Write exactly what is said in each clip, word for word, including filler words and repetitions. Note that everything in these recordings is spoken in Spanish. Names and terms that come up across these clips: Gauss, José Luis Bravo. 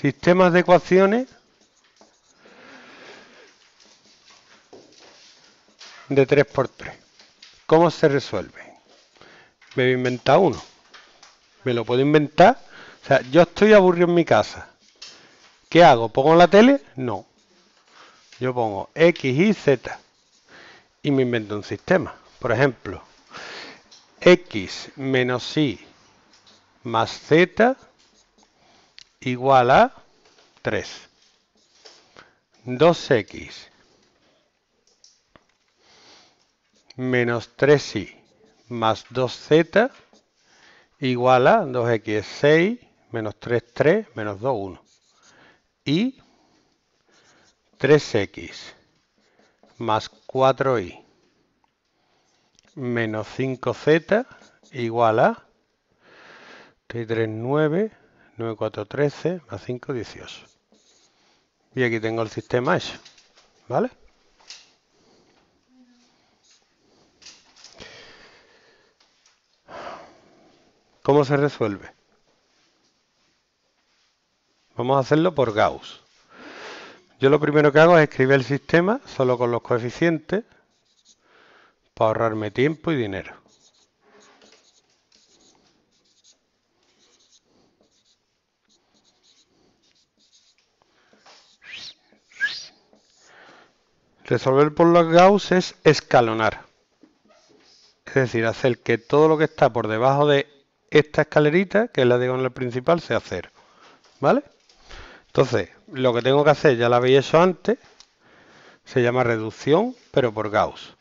Sistemas de ecuaciones de tres por tres. ¿Cómo se resuelven? Me voy a inventar uno. Me lo puedo inventar. O sea, yo estoy aburrido en mi casa. ¿Qué hago? ¿Pongo la tele? No. Yo pongo X, Y, Z. Y me invento un sistema. Por ejemplo, X menos Y más Z igual a tres. dos X menos tres Y más dos Z igual a dos X es seis, menos tres, tres, menos dos, uno. Y tres X más cuatro Y menos cinco Z igual a tres, nueve, nueve, cuatro, trece, más cinco, dieciocho. Y aquí tengo el sistema hecho, ¿vale? ¿Cómo se resuelve? Vamos a hacerlo por Gauss. Yo lo primero que hago es escribir el sistema solo con los coeficientes para ahorrarme tiempo y dinero. Resolver por los Gauss es escalonar. Es decir, hacer que todo lo que está por debajo de esta escalerita, que es la diagonal principal, sea cero. ¿Vale? Entonces, lo que tengo que hacer, ya lo habéis hecho antes, se llama reducción, pero por Gauss.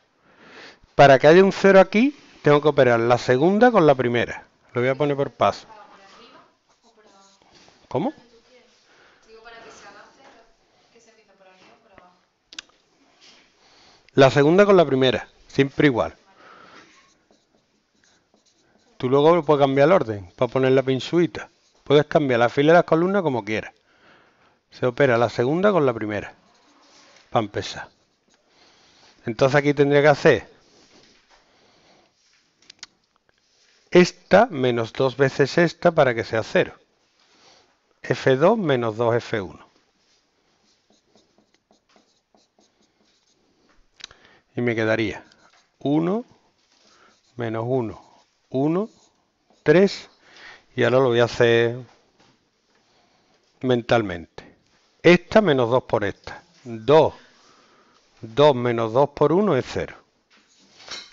Para que haya un cero aquí, tengo que operar la segunda con la primera. Lo voy a poner por paso. ¿Cómo? La segunda con la primera, siempre igual. Tú luego puedes cambiar el orden, para poner la pinzuita. Puedes cambiar la fila y las columnas como quieras. Se opera la segunda con la primera, para empezar. Entonces aquí tendría que hacer esta menos dos veces esta para que sea cero. F dos menos dos F uno. Y me quedaría uno menos uno. uno, tres, y ahora lo voy a hacer mentalmente. Esta menos dos por esta. dos, dos menos dos por uno es cero.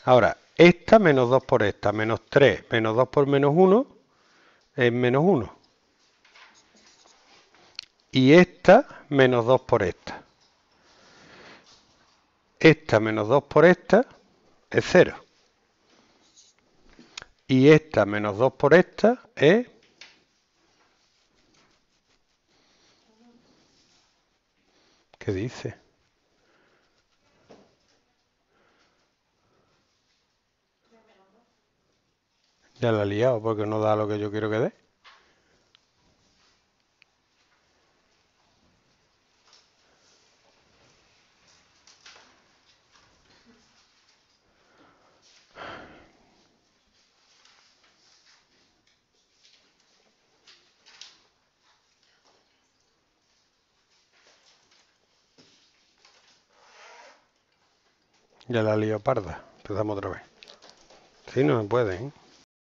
Ahora, esta menos dos por esta, menos tres, menos dos por menos uno, es menos uno. Y esta menos dos por esta. Esta menos dos por esta es cero. Y esta menos dos por esta es ¿qué dice? Ya la he liado porque no da lo que yo quiero que dé. Ya la lío parda. Empezamos otra vez. Si no me pueden, ¿eh?